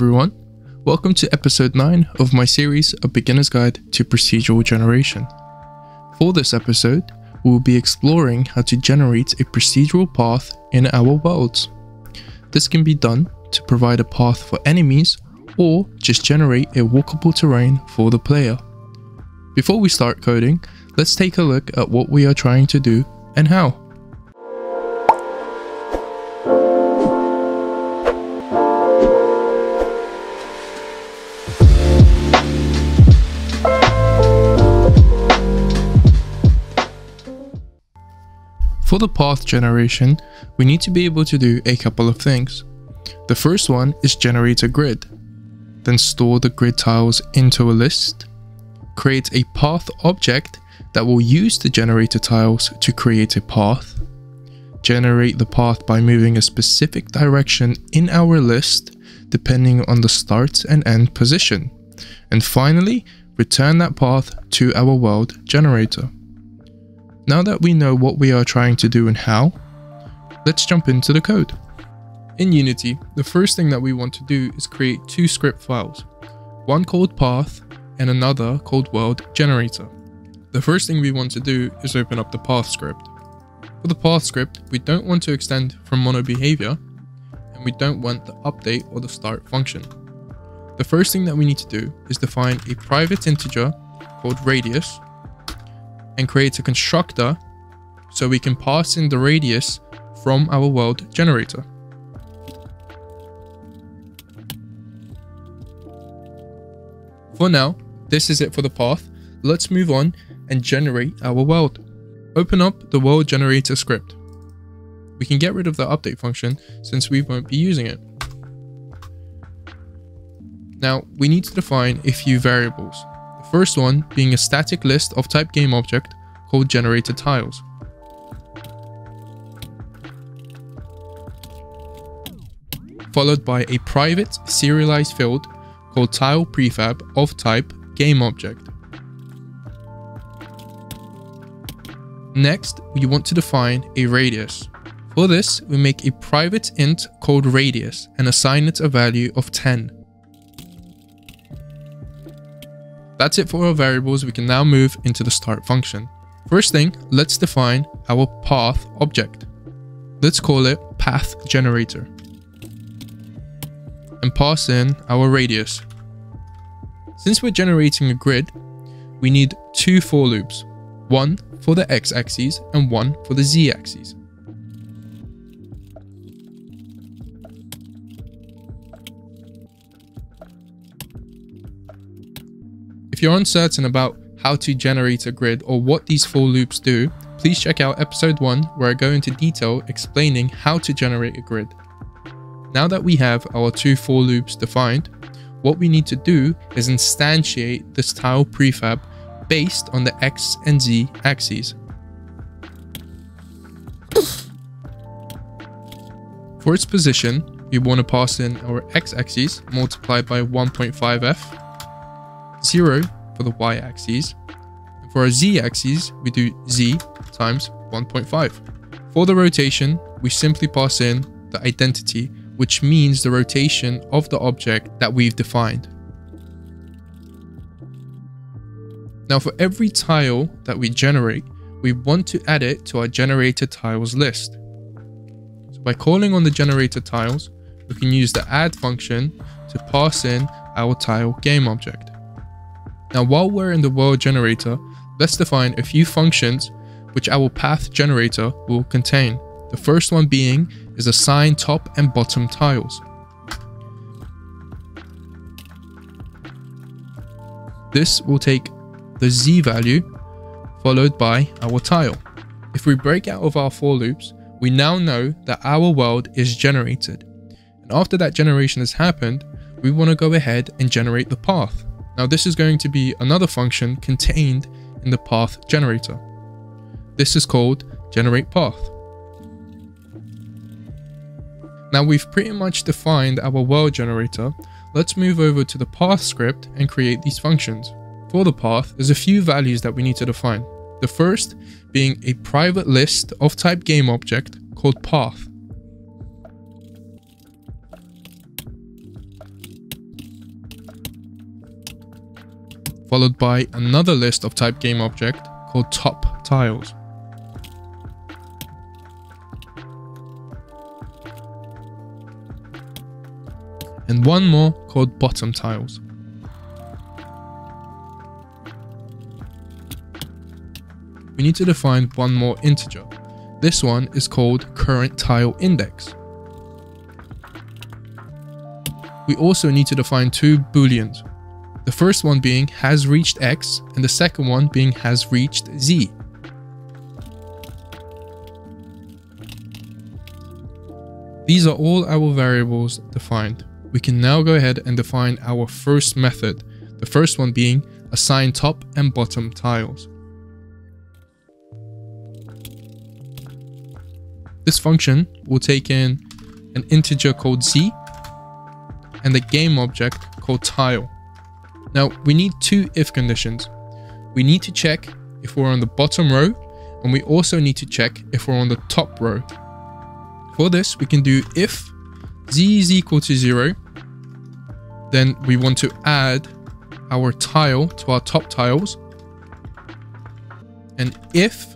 everyone. Welcome to episode 9 of my series, A Beginner's Guide to Procedural Generation. For this episode, we will be exploring how to generate a procedural path in our worlds. This can be done to provide a path for enemies or just generate a walkable terrain for the player. Before we start coding, let's take a look at what we are trying to do and how. For the path generation, we need to be able to do a couple of things. The first one is generate a grid, then store the grid tiles into a list, create a path object that will use the generated tiles to create a path, generate the path by moving a specific direction in our list depending on the start and end position, and finally return that path to our world generator. Now that we know what we are trying to do and how, let's jump into the code. In Unity, the first thing that we want to do is create two script files, one called path and another called world generator. The first thing we want to do is open up the path script. For the path script, we don't want to extend from mono behavior, and we don't want the update or the start function. The first thing that we need to do is define a private integer called radius, and create a constructor so we can pass in the radius from our world generator. For now, this is it for the path. Let's move on and generate our world. Open up the world generator script. We can get rid of the update function since we won't be using it. Now we need to define a few variables. First one being a static list of type game object called generated tiles. Followed by a private serialized field called tile prefab of type game object. Next, we want to define a radius. For this, we make a private int called radius and assign it a value of 10. That's it for our variables. We can now move into the start function. First thing, let's define our path object. Let's call it path generator and pass in our radius. Since we're generating a grid, we need two for loops, one for the x-axis and one for the z-axis. If you're uncertain about how to generate a grid or what these for loops do, please check out episode 1 where I go into detail explaining how to generate a grid. Now that we have our two for loops defined, what we need to do is instantiate this tile prefab based on the X and Z axes. For its position, we want to pass in our X axis multiplied by 1.5f, 0 for the y-axis, and for our z-axis we do z times 1.5. For the rotation, we simply pass in the identity, which means the rotation of the object that we've defined. Now for every tile that we generate, we want to add it to our generated tiles list. So by calling on the generated tiles, we can use the add function to pass in our tile game object. Now while we're in the world generator, let's define a few functions which our path generator will contain. The first one being is assign top and bottom tiles. This will take the z value followed by our tile. If we break out of our for loops, we now know that our world is generated. And after that generation has happened, we want to go ahead and generate the path. Now this is going to be another function contained in the path generator. This is called generate path. Now we've pretty much defined our world generator. Let's move over to the path script and create these functions. For the path, there's a few values that we need to define. The first being a private list of type game object called path. followed by another list of type game object called top tiles. And one more called bottom tiles. We need to define one more integer. This one is called current tile index. We also need to define two booleans. The first one being has reached X and the second one being has reached Z. These are all our variables defined. We can now go ahead and define our first method, the first one being assign top and bottom tiles. This function will take in an integer called Z and a game object called tile. Now we need two if conditions. We need to check if we're on the bottom row, and we also need to check if we're on the top row. For this, we can do if Z is equal to 0, then we want to add our tile to our top tiles, and if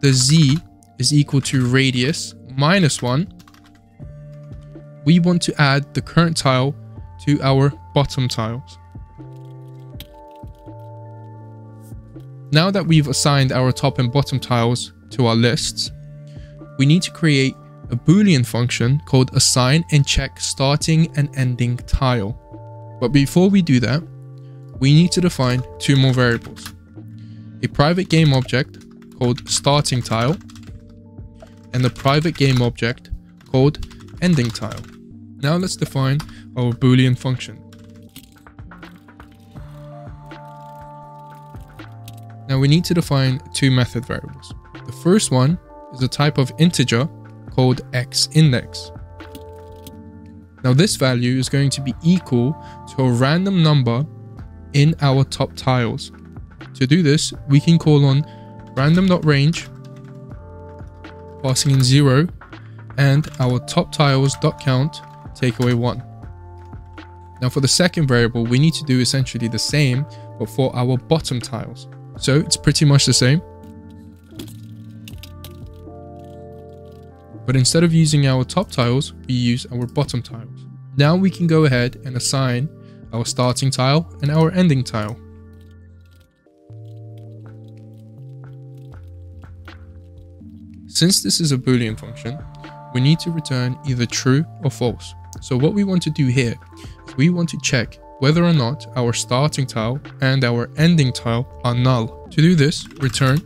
the Z is equal to radius minus 1, we want to add the current tile to our bottom tiles. Now that we've assigned our top and bottom tiles to our lists, we need to create a Boolean function called assign and check starting and ending tile. But before we do that, we need to define two more variables. A private game object called starting tile and a private game object called ending tile. Now let's define our Boolean function. Now we need to define two method variables. The first one is a type of integer called X index. Now this value is going to be equal to a random number in our top tiles. To do this, we can call on random.range, passing in 0, and our top tiles.count, take away 1. Now for the second variable, we need to do essentially the same, but for our bottom tiles. So it's pretty much the same. But instead of using our top tiles, we use our bottom tiles. Now we can go ahead and assign our starting tile and our ending tile. Since this is a Boolean function, we need to return either true or false. So what we want to do here is we want to check whether or not our starting tile and our ending tile are null. To do this, return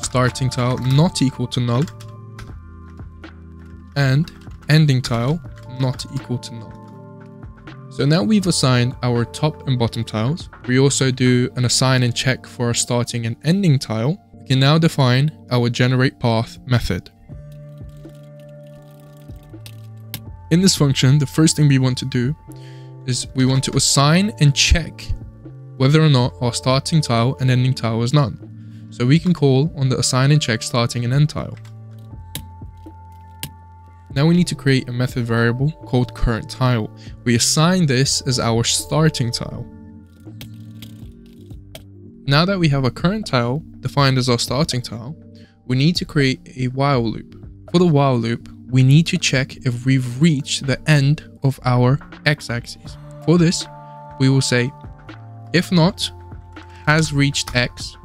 starting tile not equal to null and ending tile not equal to null. So now we've assigned our top and bottom tiles. We also do an assign and check for our starting and ending tile. We can now define our generate path method. In this function, the first thing we want to do is we want to assign and check whether or not our starting tile and ending tile is none. So we can call on the assign and check starting and end tile. Now we need to create a method variable called current tile. We assign this as our starting tile. Now that we have a current tile defined as our starting tile, we need to create a while loop. For the while loop, we need to check if we've reached the end of our x-axis. For this, we will say, if not, has reached X,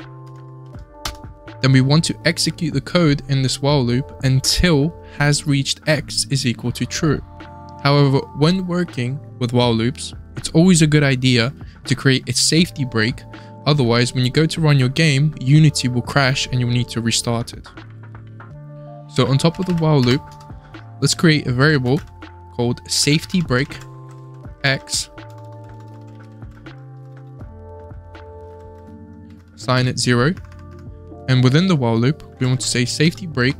then we want to execute the code in this while loop until has reached X is equal to true. However, when working with while loops, it's always a good idea to create a safety break. Otherwise, when you go to run your game, Unity will crash and you'll need to restart it. So on top of the while loop, let's create a variable called safety break X, assign it 0, and within the while loop, we want to say safety break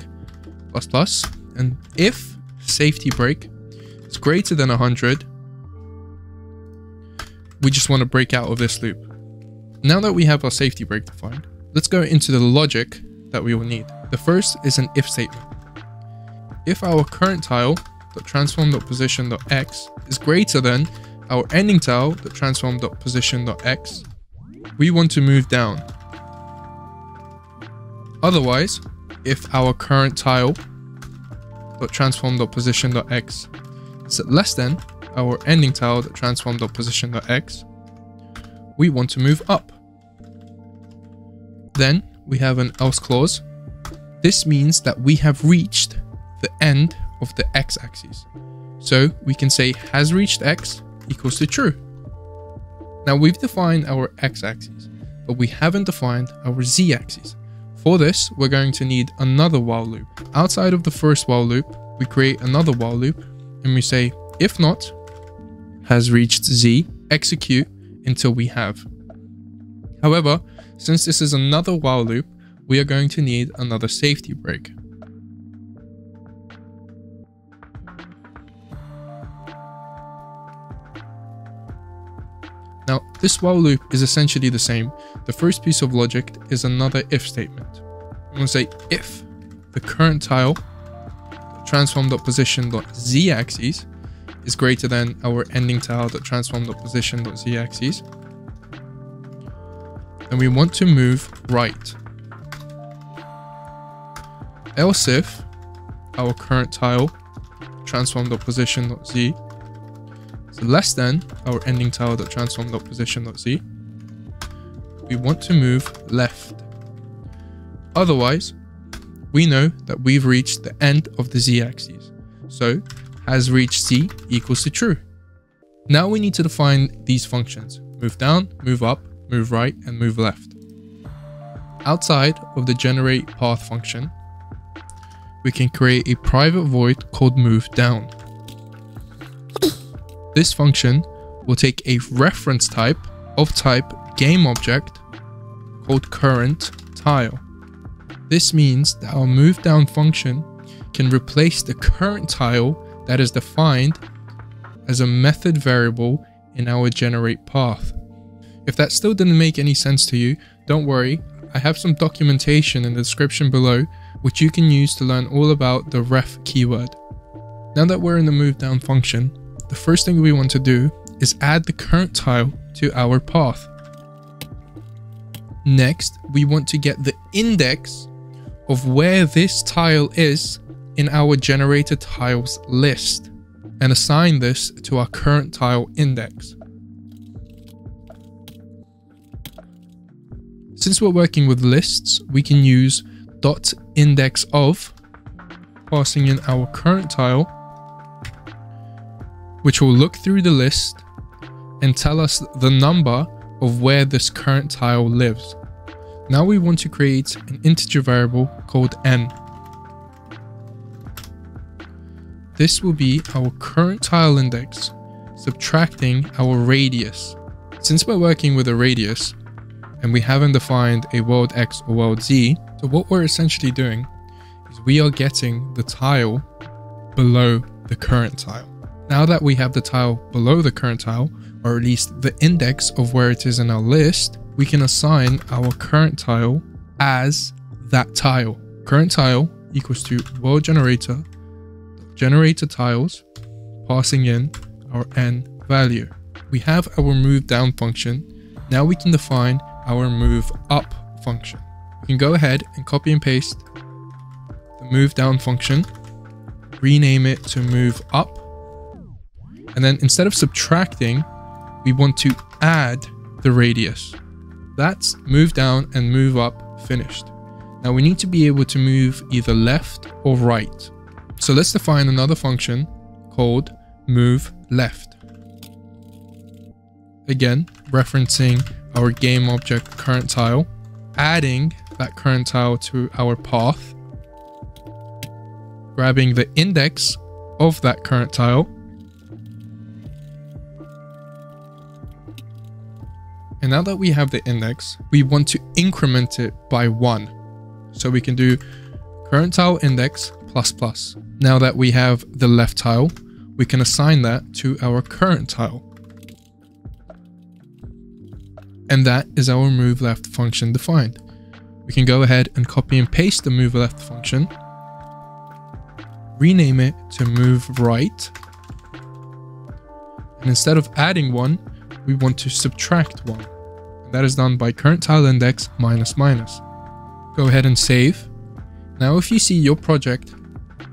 plus plus, and if safety break is greater than 100, we just want to break out of this loop. Now that we have our safety break defined, let's go into the logic that we will need. The first is an if statement. If our current tile.transform.position.x is greater than our ending tile.transform.position.x, we want to move down. Otherwise, if our current tile .transform.position.x is less than our ending tile .transform.position.x, we want to move up. Then we have an else clause. This means that we have reached the end of the x-axis. So we can say has reached x equals to true. Now we've defined our x-axis, but we haven't defined our z-axis. For this, we're going to need another while loop. Outside of the first while loop, we create another while loop and we say, if not, has reached z, execute until we have. However, since this is another while loop, we are going to need another safety break. Now, this while loop is essentially the same. The first piece of logic is another if statement. I'm going to say if the current tile transform.position.z axis is greater than our ending tile .transform.position.z axis, and we want to move right. Else if our current tile transform.position.z is less than our ending tile .transform.position.z, we want to move left. Otherwise, we know that we've reached the end of the z-axis. So has reached z equals to true. Now we need to define these functions: move down, move up, move right, and move left. Outside of the generate path function, we can create a private void called move down. This function will take a reference type of type game object called current tile. This means that our move down function can replace the current tile that is defined as a method variable in our generate path. If that still didn't make any sense to you, don't worry, I have some documentation in the description below which you can use to learn all about the ref keyword. Now that we're in the move down function, the first thing we want to do is add the current tile to our path. Next, we want to get the index of where this tile is in our generated tiles list and assign this to our current tile index. Since we're working with lists, we can use .index of, passing in our current tile, which will look through the list and tell us the number of where this current tile lives. Now we want to create an integer variable called n. This will be our current tile index, subtracting our radius. Since we're working with a radius, and we haven't defined a world X or world Z, so what we're essentially doing is we are getting the tile below the current tile. Now that we have the tile below the current tile, or at least the index of where it is in our list, we can assign our current tile as that tile. Current tile equals to world generator, generator tiles, passing in our n value. We have our move down function. Now we can define our move up function. We can go ahead and copy and paste the move down function, rename it to move up. And then instead of subtracting, we want to add the radius. That's move down and move up finished. Now we need to be able to move either left or right. So let's define another function called move left. Again, referencing our game object current tile, adding that current tile to our path, grabbing the index of that current tile, and now that we have the index, we want to increment it by 1. So we can do current tile index ++. Now that we have the left tile, we can assign that to our current tile. And that is our move left function defined. We can go ahead and copy and paste the move left function, rename it to move right. And instead of adding 1, we want to subtract 1. That is done by current tile index --. Go ahead and save. Now if you see your project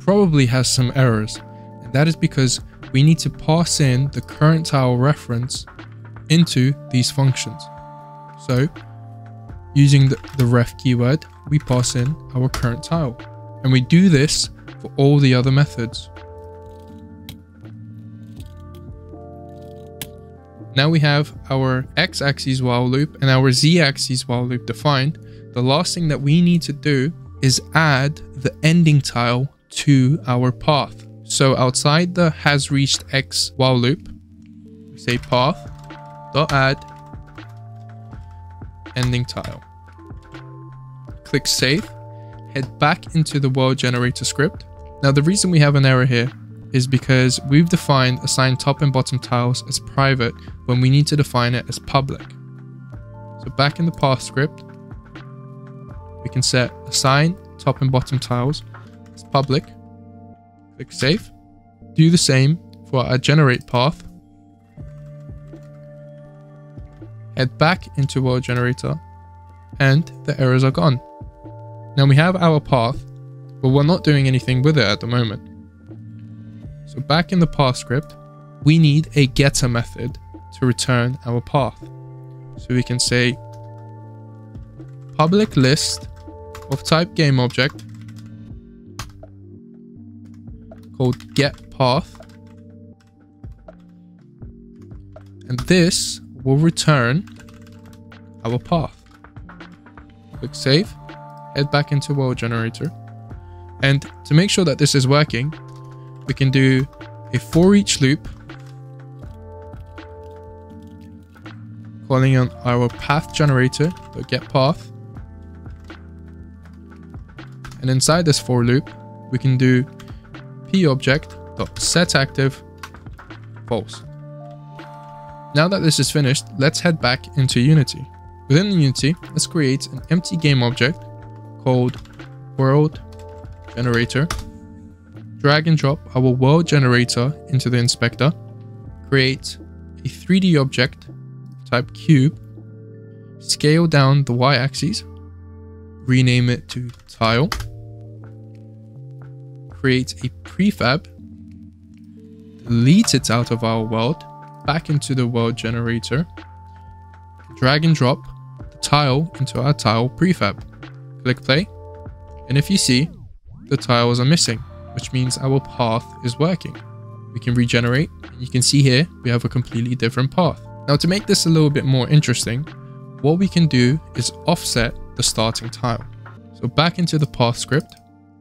probably has some errors, and that is because we need to pass in the current tile reference into these functions. So using the ref keyword, we pass in our current tile, and we do this for all the other methods. Now we have our x-axis while loop and our z-axis while loop defined. The last thing that we need to do is add the ending tile to our path. So outside the has reached x while loop, we say path.add ending tile. Click save, head back into the world generator script. Now the reason we have an error here is because we've defined assign top and bottom tiles as private when we need to define it as public. So back in the path script, we can set assign top and bottom tiles as public. Click save. Do the same for our generate path. Head back into world generator, and the errors are gone. Now we have our path, but we're not doing anything with it at the moment. So back in the path script, we need a getter method to return our path. So we can say public list of type game object called get path, and this will return our path. Click save, head back into world generator, and to make sure that this is working, we can do a for each loop calling on our path generator to get path, and inside this for loop we can do p object dot set active false. Now that this is finished, let's head back into Unity. Within Unity, let's create an empty game object called world generator. Drag and drop our world generator into the inspector. Create a 3D object type cube. Scale down the y-axis. Rename it to tile. Create a prefab. Delete it out of our world. Back into the world generator. Drag and drop the tile into our tile prefab. Click play. And if you see, the tiles are missing, which means our path is working. We can regenerate, and you can see here we have a completely different path. Now to make this a little bit more interesting, what we can do is offset the starting tile. So back into the path script,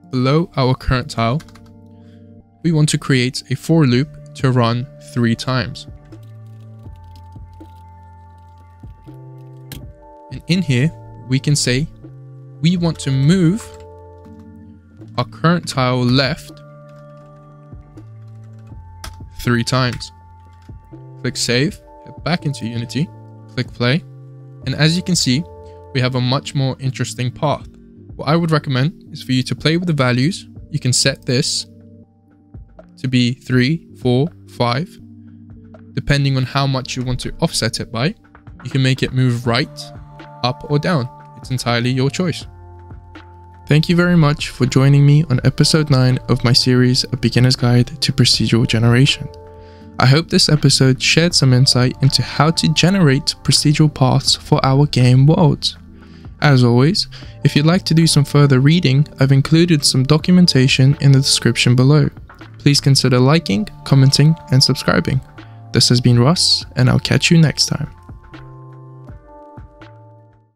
below our current tile, we want to create a for loop to run 3 times. And in here, we can say we want to move our current tile left 3 times. Click save, head back into Unity, click play, and as you can see, we have a much more interesting path. What I would recommend is for you to play with the values. You can set this to be 3, 4, 5, depending on how much you want to offset it by. You can make it move right, up, or down. It's entirely your choice. Thank you very much for joining me on episode 9 of my series, A Beginner's Guide to Procedural Generation. I hope this episode shared some insight into how to generate procedural paths for our game worlds. As always, if you'd like to do some further reading, I've included some documentation in the description below. Please consider liking, commenting, and subscribing. This has been Russ, and I'll catch you next time.